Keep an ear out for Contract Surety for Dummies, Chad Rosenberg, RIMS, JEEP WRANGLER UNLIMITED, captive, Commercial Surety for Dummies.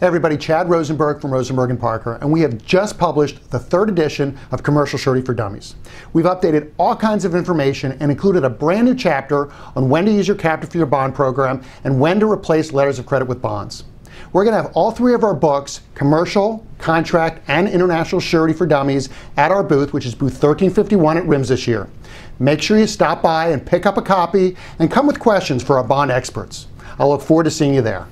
Hey everybody, Chad Rosenberg from Rosenberg & Parker, and we have just published the third edition of Commercial Surety for Dummies. We've updated all kinds of information and included a brand new chapter on when to use your captive for your bond program and when to replace letters of credit with bonds. We're going to have all three of our books, Commercial, Contract, and International Surety for Dummies, at our booth, which is booth 1351 at RIMS this year. Make sure you stop by and pick up a copy and come with questions for our bond experts. I look forward to seeing you there.